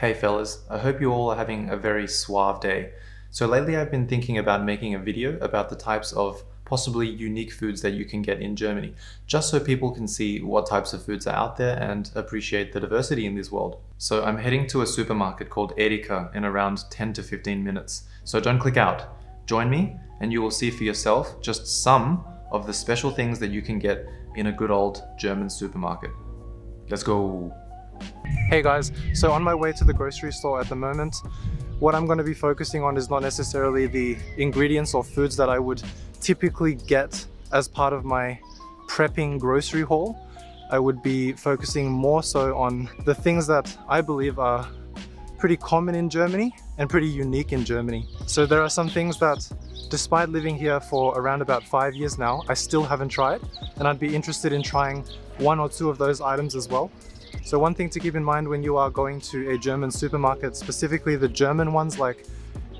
Hey fellas, I hope you all are having a very suave day. So lately I've been thinking about making a video about the types of possibly unique foods that you can get in Germany, just so people can see what types of foods are out there and appreciate the diversity in this world. So I'm heading to a supermarket called Edeka in around 10 to 15 minutes. So don't click out, join me and you will see for yourself just some of the special things that you can get in a good old German supermarket. Let's go. Hey guys, so on my way to the grocery store at the moment, what I'm going to be focusing on is not necessarily the ingredients or foods that I would typically get as part of my prepping grocery haul. I would be focusing more so on the things that I believe are pretty common in Germany and pretty unique in Germany. So there are some things that, despite living here for around about 5 years now, I still haven't tried, and I'd be interested in trying one or two of those items as well. So one thing to keep in mind when you are going to a German supermarket, specifically the German ones like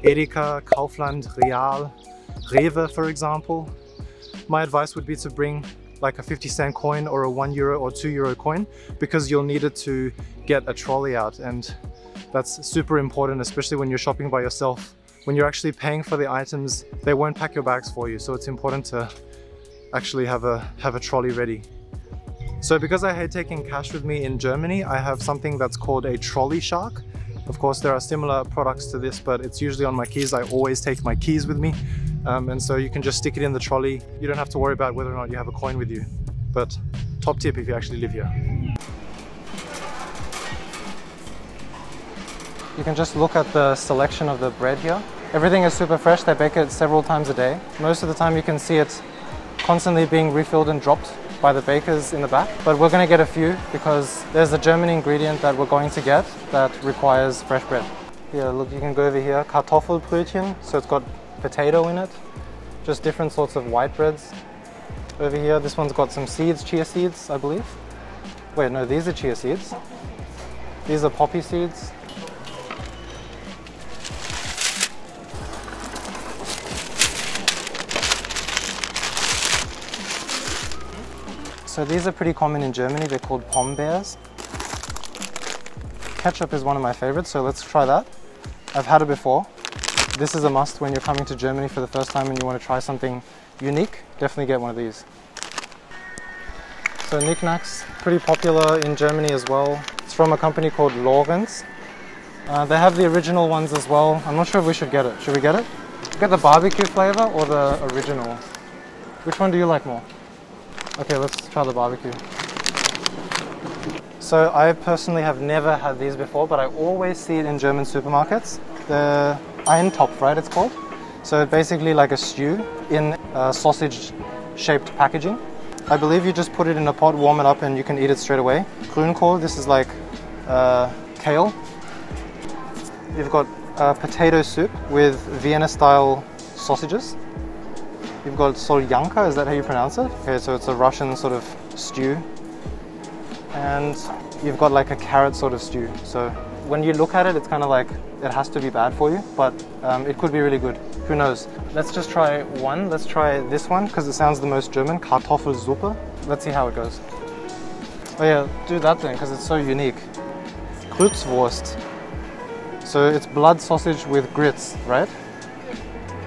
Edeka, Kaufland, Real, Rewe for example, my advice would be to bring like a 50-cent coin or a €1 or €2 coin, because you'll need it to get a trolley out, and that's super important, especially when you're shopping by yourself. When you're actually paying for the items, they won't pack your bags for you, so it's important to actually have a trolley ready. So because I hate taking cash with me in Germany, I have something that's called a trolley shark. Of course, there are similar products to this, but it's usually on my keys. I always take my keys with me. And so you can just stick it in the trolley. You don't have to worry about whether or not you have a coin with you. But top tip if you actually live here. You can just look at the selection of the bread here. Everything is super fresh. They bake it several times a day. Most of the time you can see it constantly being refilled and dropped by the bakers in the back, but we're going to get a few because there's a German ingredient that we're going to get that requires fresh bread. Yeah, look, you can go over here, Kartoffelbrötchen, so it's got potato in it, just different sorts of white breads. Over here, this one's got some seeds, chia seeds, I believe. Wait, no, these are chia seeds. These are poppy seeds. So these are pretty common in Germany, they're called Pom-Bears. Ketchup is one of my favorites, so let's try that. I've had it before. This is a must when you're coming to Germany for the first time and you want to try something unique, definitely get one of these. So knickknacks, pretty popular in Germany as well. It's from a company called Lorenz. They have the original ones as well. I'm not sure if we should get it. Should we get it? Get the barbecue flavor or the original? Which one do you like more? Okay, let's try the barbecue. So I personally have never had these before, but I always see it in German supermarkets. The Eintopf, right, it's called? So basically like a stew in sausage-shaped packaging. I believe you just put it in a pot, warm it up, and you can eat it straight away. Grünkohl, this is like kale. You've got potato soup with Vienna-style sausages. You've got solyanka, is that how you pronounce it? Okay, so it's a Russian sort of stew. And you've got like a carrot sort of stew. So when you look at it, it's kind of like, it has to be bad for you, but it could be really good. Who knows? Let's just try one. Let's try this one, because it sounds the most German, Kartoffelsuppe. Let's see how it goes. Oh yeah, do that then, because it's so unique. Grützwurst. So it's blood sausage with grits, right?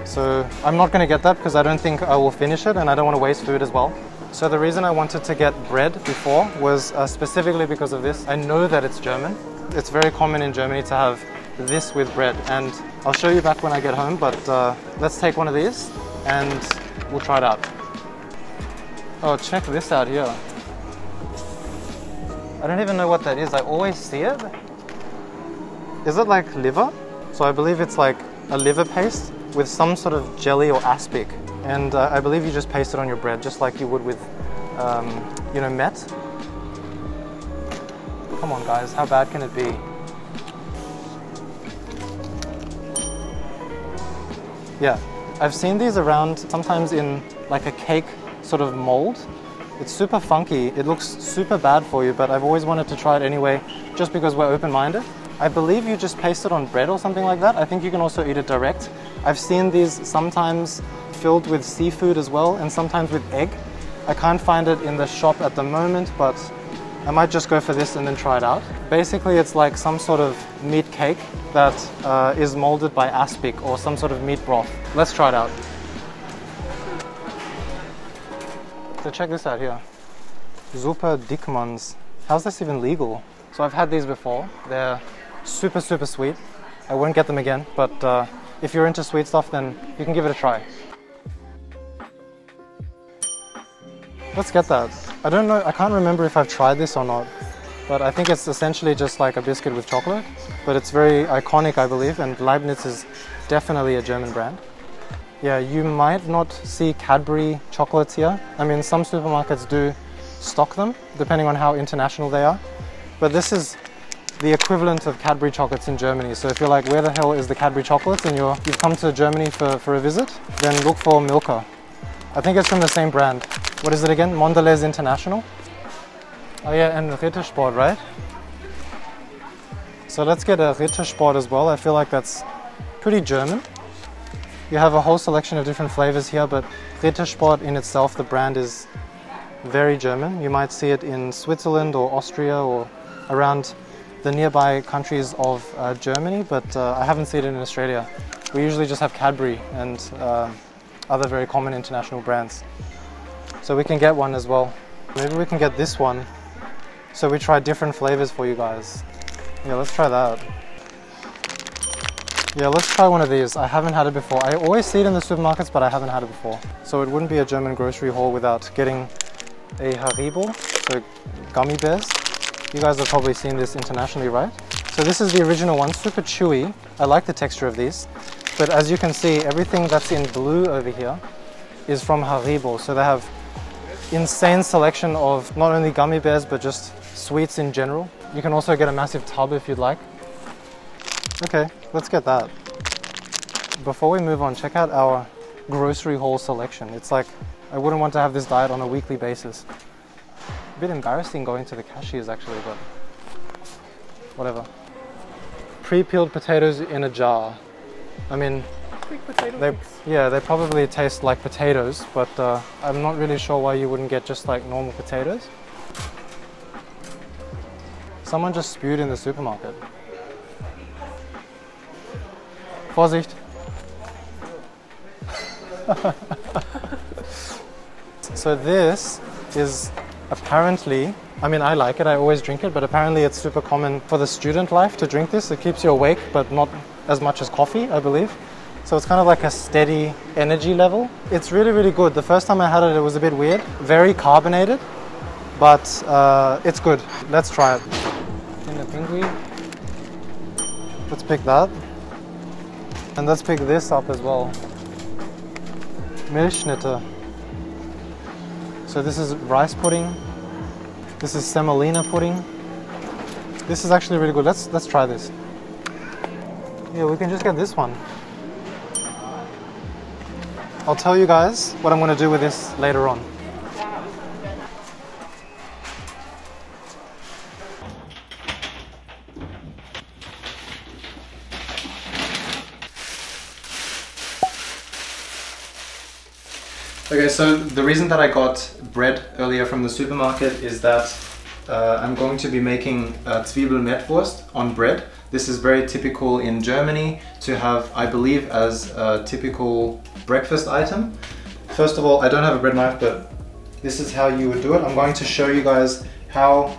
So I'm not going to get that because I don't think I will finish it, and I don't want to waste food as well. So the reason I wanted to get bread before was specifically because of this. I know that it's German. It's very common in Germany to have this with bread, and I'll show you back when I get home, but let's take one of these and we'll try it out. Oh, check this out here. I don't even know what that is. I always see it. Is it like liver? So I believe it's like a liver paste with some sort of jelly or aspic, and I believe you just paste it on your bread, just like you would with, you know, Met. Come on guys, how bad can it be? Yeah, I've seen these around sometimes in like a cake sort of mold. It's super funky, it looks super bad for you, but I've always wanted to try it anyway, just because we're open-minded. I believe you just paste it on bread or something like that. I think you can also eat it direct. I've seen these sometimes filled with seafood as well, and sometimes with egg. I can't find it in the shop at the moment, but I might just go for this and then try it out. Basically, it's like some sort of meat cake that is molded by aspic or some sort of meat broth. Let's try it out. So check this out here. Super Dickmanns. How's this even legal? So I've had these before. They're super, super sweet. I won't get them again, but if you're into sweet stuff, then you can give it a try. Let's get that. I don't know, I can't remember if I've tried this or not, but I think it's essentially just like a biscuit with chocolate, but it's very iconic, I believe, and Leibniz is definitely a German brand. Yeah, you might not see Cadbury chocolates here. I mean, some supermarkets do stock them, depending on how international they are. But this is the equivalent of Cadbury chocolates in Germany. So if you're like, where the hell is the Cadbury chocolates, and you've come to Germany for a visit, then look for Milka. I think it's from the same brand. What is it again? Mondelez International? Oh yeah, and Ritter Sport, right? So let's get a Ritter Sport as well. I feel like that's pretty German. You have a whole selection of different flavors here, but Rittersport in itself, the brand, is very German. You might see it in Switzerland or Austria or around the nearby countries of Germany, but I haven't seen it in Australia. We usually just have Cadbury and other very common international brands. So we can get one as well. Maybe we can get this one. So we try different flavors for you guys. Yeah, let's try that. Yeah, let's try one of these. I haven't had it before. I always see it in the supermarkets, but I haven't had it before. So it wouldn't be a German grocery haul without getting a Haribo, so gummy bears. You guys have probably seen this internationally, right? So this is the original one, super chewy. I like the texture of these. But as you can see, everything that's in blue over here is from Haribo. So they have insane selection of not only gummy bears, but just sweets in general. You can also get a massive tub if you'd like. Okay, let's get that. Before we move on, check out our grocery haul selection. It's like, I wouldn't want to have this diet on a weekly basis. A bit embarrassing going to the cashiers actually, but whatever. Pre-peeled potatoes in a jar. I mean, they probably taste like potatoes, but I'm not really sure why you wouldn't get just like normal potatoes. Someone just spewed in the supermarket. Vorsicht! So this is apparently, I mean I like it, I always drink it, but apparently it's super common for the student life to drink this. It keeps you awake, but not as much as coffee, I believe. So it's kind of like a steady energy level. It's really, really good. The first time I had it, it was a bit weird. Very carbonated, but it's good. Let's try it. Kinder Pinguin. Let's pick that. And let's pick this up as well. Milchschnitte. So this is rice pudding. This is semolina pudding. This is actually really good. Let's try this. Yeah, we can just get this one. I'll tell you guys what I'm going to do with this later on. Okay, so the reason that I got bread earlier from the supermarket is that I'm going to be making Zwiebelmettwurst on bread. This is very typical in Germany to have, I believe, as a typical breakfast item. First of all, I don't have a bread knife, but this is how you would do it. I'm going to show you guys how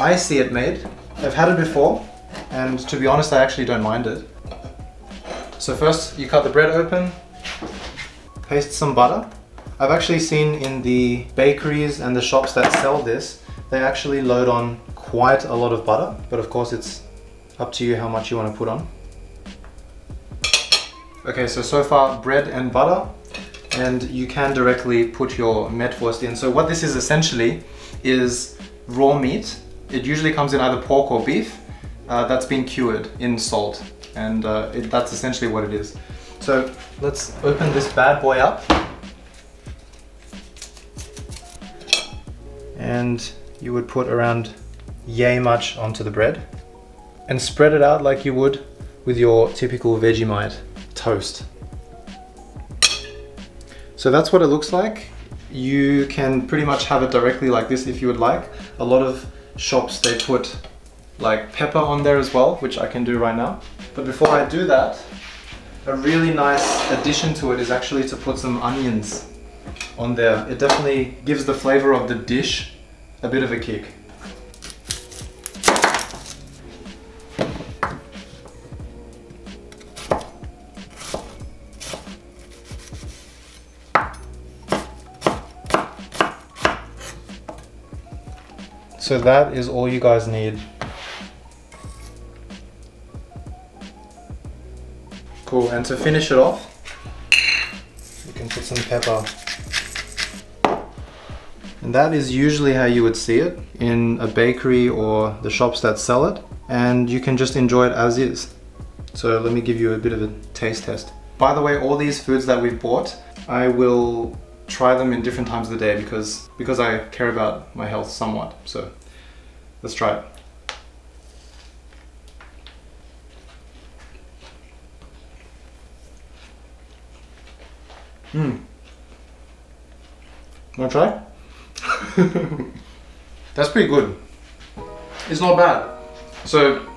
I see it made. I've had it before, and to be honest, I actually don't mind it. So first, you cut the bread open. Paste some butter. I've actually seen in the bakeries and the shops that sell this, they actually load on quite a lot of butter, but of course it's up to you how much you want to put on. Okay, so far bread and butter, and you can directly put your mettwurst in. So what this is essentially is raw meat. It usually comes in either pork or beef that's been cured in salt, and that's essentially what it is. So let's open this bad boy up. And you would put around yay much onto the bread and spread it out like you would with your typical Vegemite toast. So that's what it looks like. You can pretty much have it directly like this if you would like. A lot of shops, they put like pepper on there as well, which I can do right now. But before I do that, a really nice addition to it is actually to put some onions on there. It definitely gives the flavor of the dish a bit of a kick. So that is all you guys need. Cool, and to finish it off, you can put some pepper. And that is usually how you would see it in a bakery or the shops that sell it. And you can just enjoy it as is. So let me give you a bit of a taste test. By the way, all these foods that we've bought, I will try them in different times of the day because I care about my health somewhat. So let's try it. Wanna try? That's pretty good. It's not bad. So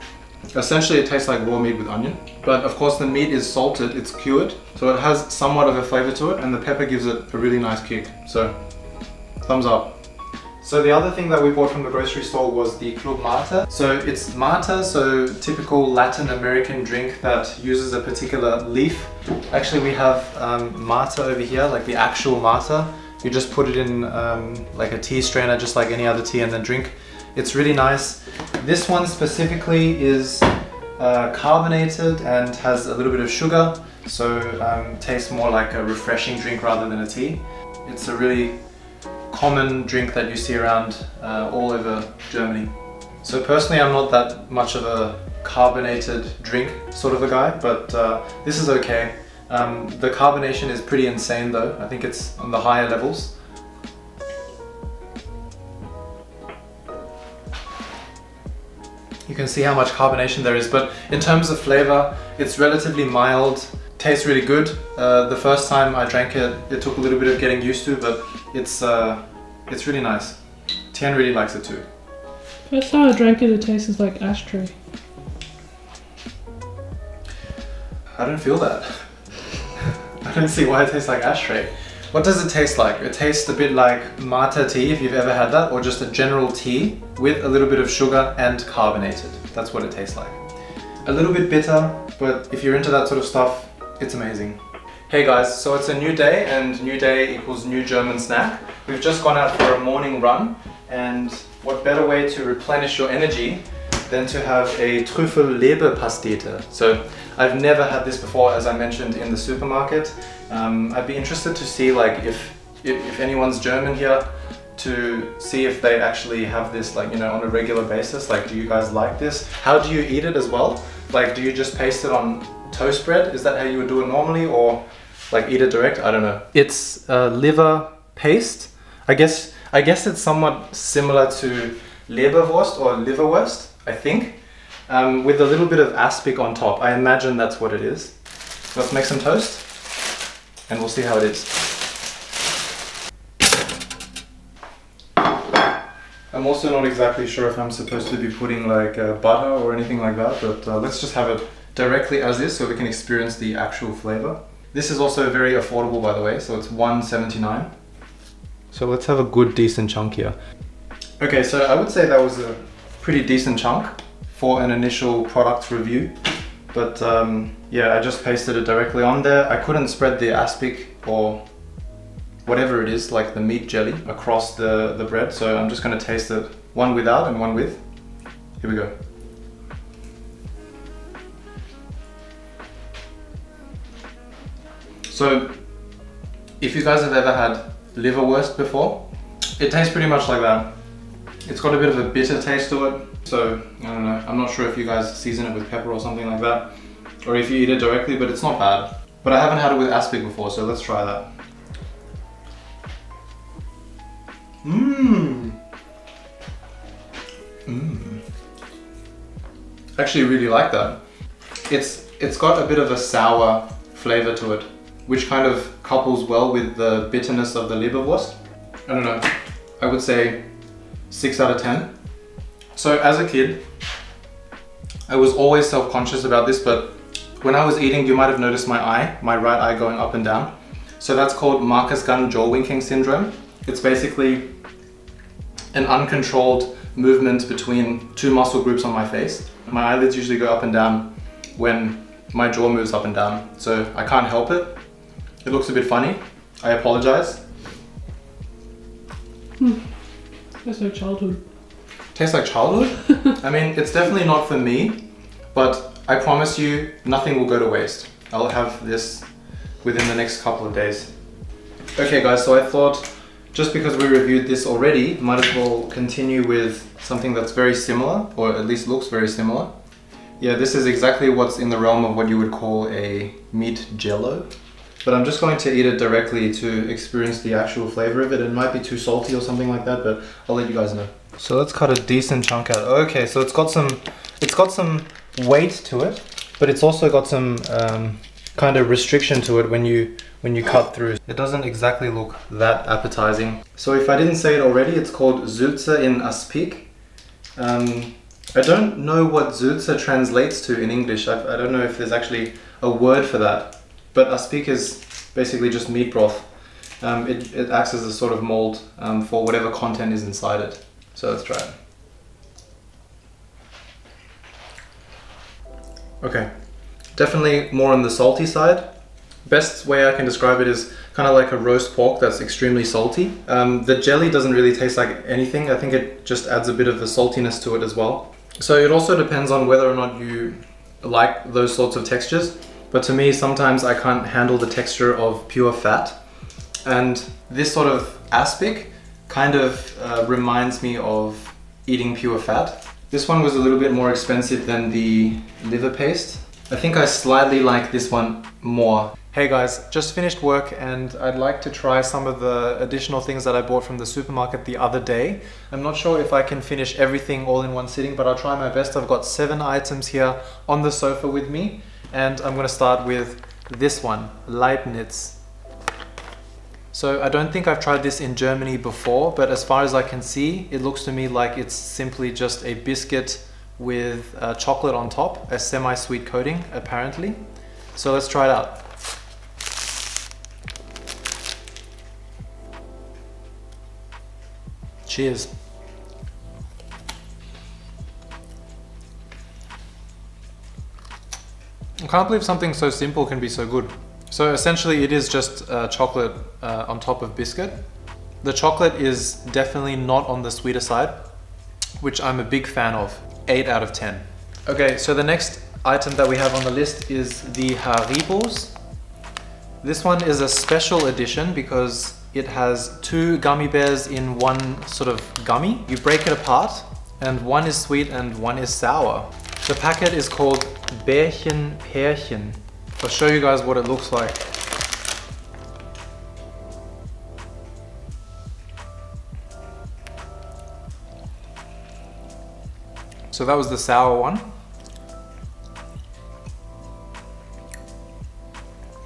essentially it tastes like raw meat with onion, but of course the meat is salted, it's cured, so it has somewhat of a flavor to it, and the pepper gives it a really nice kick. So thumbs up. So the other thing that we bought from the grocery store was the Club Mate. So it's mate, so typical Latin American drink that uses a particular leaf. Actually we have mate over here, like the actual mate. You just put it in like a tea strainer, just like any other tea, and then drink. It's really nice. This one specifically is carbonated and has a little bit of sugar, so tastes more like a refreshing drink rather than a tea. It's a really common drink that you see around all over Germany. So personally, I'm not that much of a carbonated drink sort of a guy, but this is okay. The carbonation is pretty insane though. I think it's on the higher levels. You can see how much carbonation there is, but in terms of flavor, it's relatively mild. Tastes really good. The first time I drank it, it took a little bit of getting used to, but it's really nice. Tian really likes it too. First time I drank it, it tastes like ashtray. I don't feel that. I don't see why it tastes like ashtray. What does it taste like? It tastes a bit like mate tea, if you've ever had that, or just a general tea with a little bit of sugar and carbonated. That's what it tastes like. A little bit bitter, but if you're into that sort of stuff, it's amazing. Hey guys, so it's a new day, and new day equals new German snack. We've just gone out for a morning run, and what better way to replenish your energy than to have a Trüffel-Leberpastete. So I've never had this before, as I mentioned, in the supermarket. I'd be interested to see like if anyone's German here, to see if they actually have this, like, you know, on a regular basis. Like, do you guys like this? How do you eat it as well? Like, do you just paste it on toast bread? Is that how you would do it normally, or like eat it direct? I don't know. It's liver paste. I guess it's somewhat similar to liverwurst or liverwurst, I think, with a little bit of aspic on top. I imagine that's what it is. Let's make some toast and we'll see how it is. I'm also not exactly sure if I'm supposed to be putting like butter or anything like that, but let's just have it directly as is so we can experience the actual flavor. This is also very affordable, by the way, so it's $1.79. So let's have a good, decent chunk here. Okay, so I would say that was a pretty decent chunk for an initial product review, but yeah, I just pasted it directly on there. I couldn't spread the aspic or whatever it is, like the meat jelly, across the bread, so I'm just going to taste it, one without and one with. Here we go. So if you guys have ever had liverwurst before, it tastes pretty much like that. It's got a bit of a bitter taste to it, so I don't know, I'm not sure if you guys season it with pepper or something like that, or if you eat it directly, but it's not bad. But I haven't had it with aspic before, so let's try that. Actually really like that. It's got a bit of a sour flavor to it, which kind of couples well with the bitterness of the liverwurst. I don't know, I would say 6 out of 10. So as a kid, I was always self-conscious about this, but when I was eating, you might have noticed my eye, my right eye going up and down. So that's called Marcus Gunn jaw winking syndrome. It's basically an uncontrolled movement between two muscle groups on my face. My eyelids usually go up and down when my jaw moves up and down. So I can't help it. It looks a bit funny. I apologize. Tastes like childhood. Tastes like childhood? I mean, it's definitely not for me, but I promise you nothing will go to waste. I'll have this within the next couple of days. Okay guys, so I thought just because we reviewed this already, might as well continue with something that's very similar, or at least looks very similar. Yeah, this is exactly what's in the realm of what you would call a meat jello. But I'm just going to eat it directly to experience the actual flavor of it. It might be too salty or something like that, but I'll let you guys know. So let's cut a decent chunk out. Okay, so it's got some weight to it, but it's also got some kind of restriction to it when you cut through. It doesn't exactly look that appetizing. So if I didn't say it already, it's called Zutze in Aspik. I don't know what Zutze translates to in English. I don't know if there's actually a word for that. But aspik is basically just meat broth. It acts as a sort of mold for whatever content is inside it. So let's try it. Okay, definitely more on the salty side. Best way I can describe it is kind of like a roast pork that's extremely salty. The jelly doesn't really taste like anything. I think it just adds a bit of a saltiness to it as well. So it also depends on whether or not you like those sorts of textures. But to me, sometimes I can't handle the texture of pure fat. And this sort of aspic kind of reminds me of eating pure fat. This one was a little bit more expensive than the liver paste. I think I slightly like this one more. Hey guys, just finished work and I'd like to try some of the additional things that I bought from the supermarket the other day. I'm not sure if I can finish everything all in one sitting, but I'll try my best. I've got 7 items here on the sofa with me. And I'm going to start with this one, Leibniz. So I don't think I've tried this in Germany before, but as far as I can see, it looks to me like it's simply just a biscuit with chocolate on top, a semi-sweet coating, apparently. So let's try it out. Cheers. I can't believe something so simple can be so good. So essentially it is just chocolate on top of biscuit. The chocolate is definitely not on the sweeter side, which I'm a big fan of. 8 out of 10. Okay, so the next item that we have on the list is the Haribos. This one is a special edition because it has 2 gummy bears in one sort of gummy. You break it apart and one is sweet and one is sour. The packet is called Bärchen Pärchen. I'll show you guys what it looks like. So that was the sour one.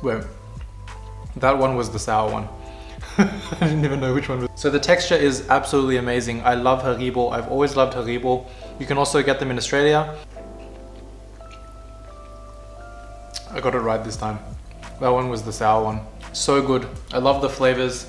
Wait, that one was the sour one. I didn't even know which one was. So the texture is absolutely amazing. I love Haribo. I've always loved Haribo. You can also get them in Australia. I got it right this time. That one was the sour one. So good. I love the flavors.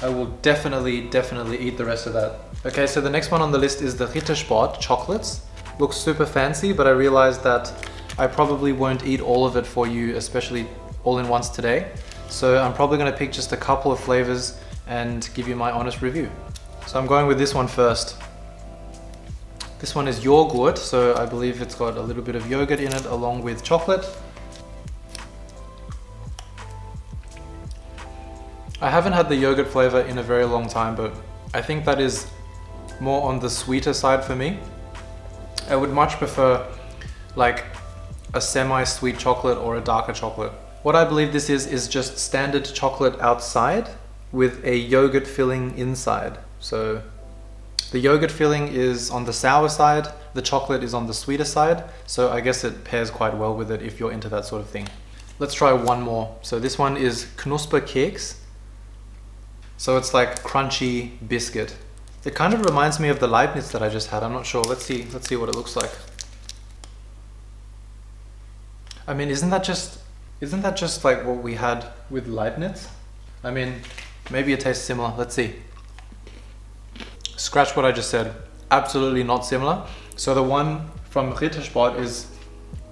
I will definitely eat the rest of that. Okay, so the next one on the list is the Ritter Sport chocolates. Looks super fancy, but I realized that I probably won't eat all of it for you, especially all in once today. So I'm probably gonna pick just a couple of flavors and give you my honest review. So I'm going with this one first. This one is yogurt, so I believe it's got a little bit of yogurt in it along with chocolate. I haven't had the yogurt flavor in a very long time, but I think that is more on the sweeter side for me. I would much prefer like a semi-sweet chocolate or a darker chocolate. What I believe this is just standard chocolate outside with a yogurt filling inside. So the yogurt filling is on the sour side, the chocolate is on the sweeter side. So I guess it pairs quite well with it if you're into that sort of thing. Let's try one more. So this one is Knusperkeks. So it's like crunchy biscuit. It kind of reminds me of the Leibniz that I just had. I'm not sure. Let's see what it looks like. I mean, isn't that just like what we had with Leibniz? I mean, maybe it tastes similar. Let's see. Scratch what I just said. Absolutely not similar. So the one from Ritter Sport is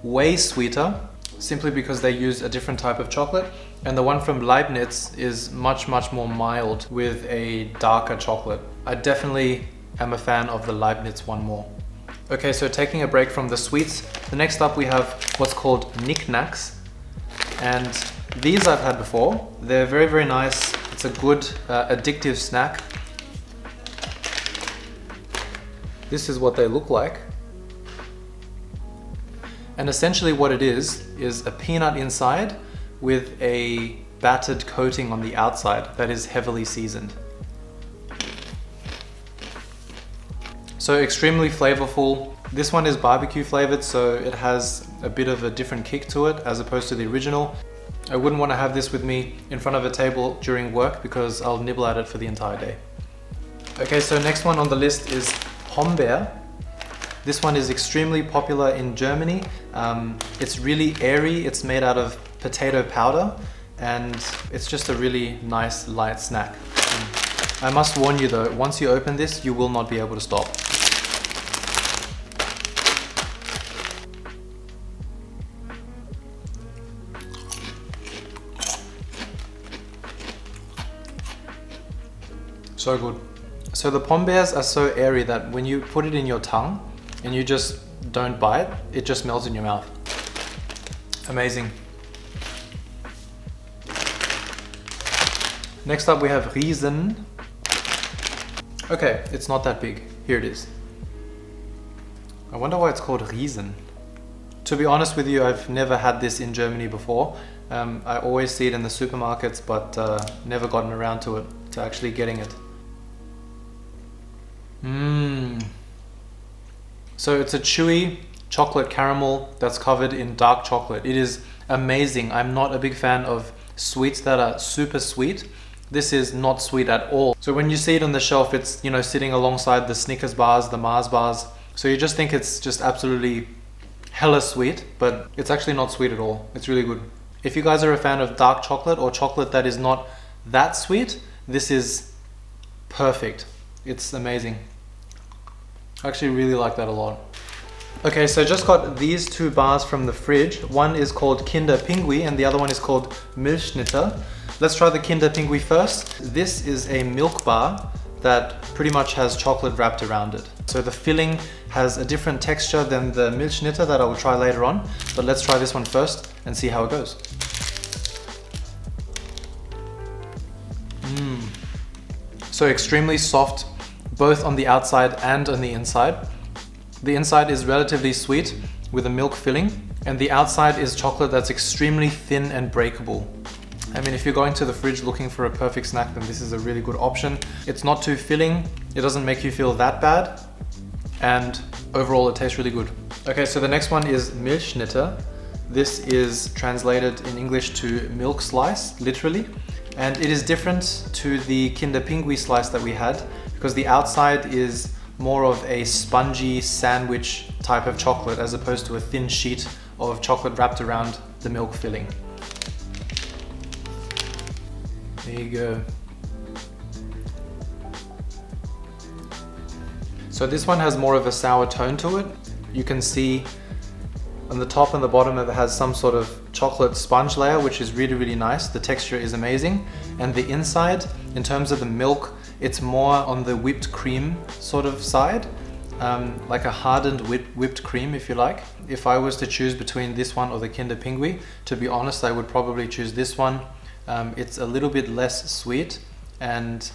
way sweeter, simply because they use a different type of chocolate. And the one from Leibniz is much, much more mild with a darker chocolate. I definitely am a fan of the Leibniz one more. Okay, so taking a break from the sweets, the next up we have what's called knickknacks. And these I've had before. They're very, very nice. It's a good addictive snack. This is what they look like. And essentially what it is a peanut inside with a battered coating on the outside that is heavily seasoned. So extremely flavorful. This one is barbecue flavored, so it has a bit of a different kick to it as opposed to the original. I wouldn't want to have this with me in front of a table during work because I'll nibble at it for the entire day. Okay, so next one on the list is Pom-Bear. This one is extremely popular in Germany. It's really airy, it's made out of potato powder, and it's just a really nice light snack. I must warn you though, once you open this, you will not be able to stop. So good. So the Pom-Bears are so airy that when you put it in your tongue, and you just don't bite, it just melts in your mouth. Amazing. Next up we have Riesen. Okay, it's not that big. Here it is. I wonder why it's called Riesen. To be honest with you, I've never had this in Germany before. I always see it in the supermarkets, but never gotten around to it, to actually getting it. Mmm. So it's a chewy chocolate caramel that's covered in dark chocolate. It is amazing. I'm not a big fan of sweets that are super sweet. This is not sweet at all. So when you see it on the shelf, it's, you know, sitting alongside the Snickers bars, the Mars bars. So you just think it's just absolutely hella sweet, but it's actually not sweet at all. It's really good. If you guys are a fan of dark chocolate or chocolate that is not that sweet, this is perfect. It's amazing. I actually really like that a lot. Okay, so just got these two bars from the fridge. One is called Kinder Pinguin and the other one is called Milchschnitte. Let's try the Kinder Pinguin first. This is a milk bar that pretty much has chocolate wrapped around it. So the filling has a different texture than the Milchschnitte that I will try later on, but let's try this one first and see how it goes. Mmm. So extremely soft, both on the outside and on the inside. The inside is relatively sweet with a milk filling, and the outside is chocolate that's extremely thin and breakable. I mean, if you're going to the fridge looking for a perfect snack, then this is a really good option. It's not too filling, it doesn't make you feel that bad, and overall it tastes really good. Okay, so the next one is Milchschnitte. This is translated in English to milk slice, literally, and it is different to the Kinder Pinguin slice that we had, because the outside is more of a spongy sandwich type of chocolate as opposed to a thin sheet of chocolate wrapped around the milk filling. There you go. So this one has more of a sour tone to it. You can see on the top and the bottom it has some sort of chocolate sponge layer, which is really, really nice. The texture is amazing. And the inside, in terms of the milk, it's more on the whipped cream sort of side, like a hardened whipped cream, if you like. If I was to choose between this one or the Kinder Pinguin, to be honest, I would probably choose this one. It's a little bit less sweet, and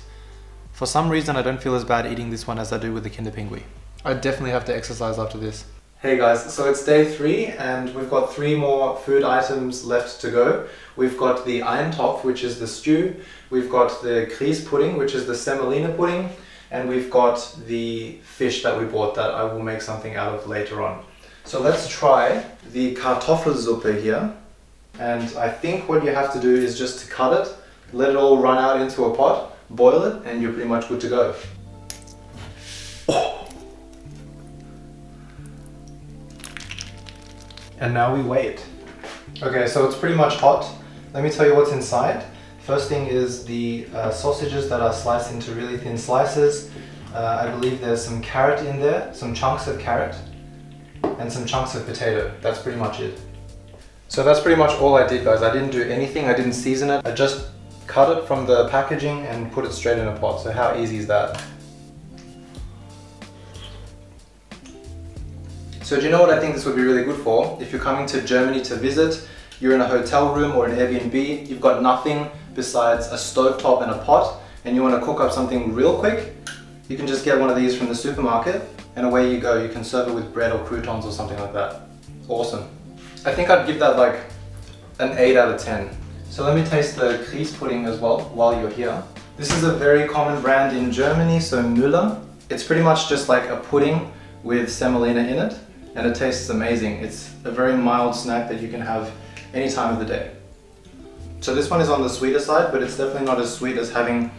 for some reason I don't feel as bad eating this one as I do with the Kinder Pinguin. I definitely have to exercise after this. Hey guys, so it's day 3 and we've got 3 more food items left to go. We've got the Eintopf, which is the stew, we've got the Grieß pudding, which is the semolina pudding, and we've got the fish that we bought that I will make something out of later on. So let's try the Kartoffelsuppe here, and I think what you have to do is just to cut it, let it all run out into a pot, boil it, and you're pretty much good to go. Oh. And now we wait. Okay, so it's pretty much hot. Let me tell you what's inside. First thing is the sausages that are sliced into really thin slices. I believe there's some carrot in there, some chunks of carrot, and some chunks of potato. That's pretty much it. So that's pretty much all I did, guys. I didn't do anything, I didn't season it. I just cut it from the packaging and put it straight in a pot. So how easy is that? So do you know what I think this would be really good for? If you're coming to Germany to visit, you're in a hotel room or an Airbnb, you've got nothing besides a stovetop and a pot, and you want to cook up something real quick, you can just get one of these from the supermarket and away you go. You can serve it with bread or croutons or something like that. It's awesome. I think I'd give that like an 8 out of 10. So let me taste the Grieß pudding as well while you're here. This is a very common brand in Germany, so Müller. It's pretty much just like a pudding with semolina in it, and it tastes amazing. It's a very mild snack that you can have any time of the day. So this one is on the sweeter side, but it's definitely not as sweet as having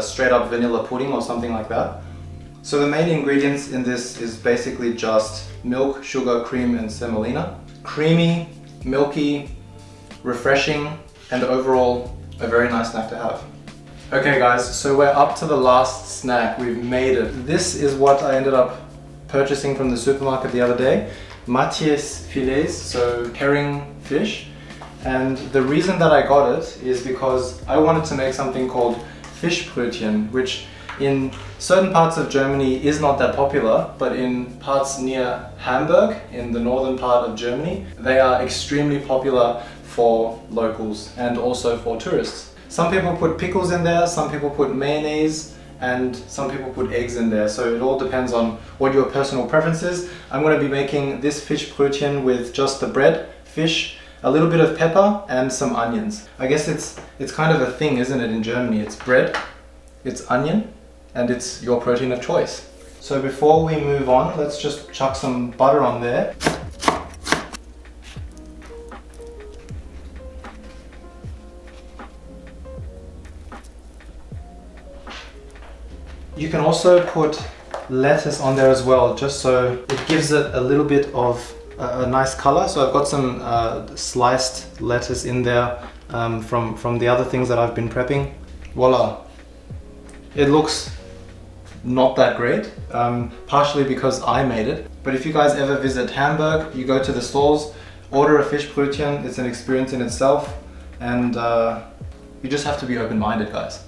straight up vanilla pudding or something like that. So the main ingredients in this is basically just milk, sugar, cream and semolina. Creamy, milky, refreshing, and overall a very nice snack to have. Okay guys, so we're up to the last snack. We've made it. This is what I ended up purchasing from the supermarket the other day. Matthias filets, so herring fish. And the reason that I got it is because I wanted to make something called Fischbrötchen, which in certain parts of Germany is not that popular, but in parts near Hamburg, in the northern part of Germany, they are extremely popular for locals and also for tourists. Some people put pickles in there, some people put mayonnaise, and some people put eggs in there, so it all depends on what your personal preference is. I'm going to be making this Fischbrötchen with just the bread, fish, a little bit of pepper and some onions. I guess it's kind of a thing, isn't it, in Germany? It's bread, it's onion, and it's your protein of choice. So before we move on, let's just chuck some butter on there. You can also put lettuce on there as well, just so it gives it a little bit of a nice color. So I've got some sliced lettuce in there from the other things that I've been prepping. Voila! It looks not that great, partially because I made it. But if you guys ever visit Hamburg, you go to the stores, order a Fischbrötchen. It's an experience in itself, and you just have to be open-minded, guys.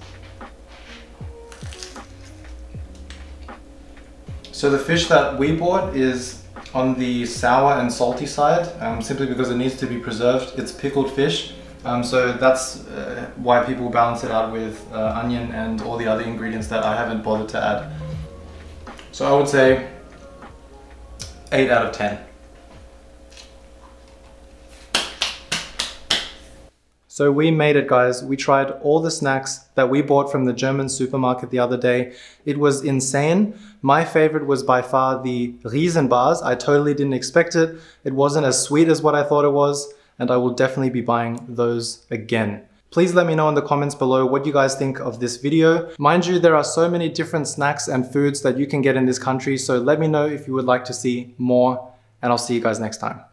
So the fish that we bought is on the sour and salty side, simply because it needs to be preserved. It's pickled fish, so that's why people balance it out with onion and all the other ingredients that I haven't bothered to add. So I would say 8 out of 10. So we made it, guys. We tried all the snacks that we bought from the German supermarket the other day. It was insane. My favorite was by far the Riesen bars. I totally didn't expect it. It wasn't as sweet as what I thought it was, and I will definitely be buying those again. Please let me know in the comments below what you guys think of this video. Mind you, there are so many different snacks and foods that you can get in this country, so let me know if you would like to see more, and I'll see you guys next time.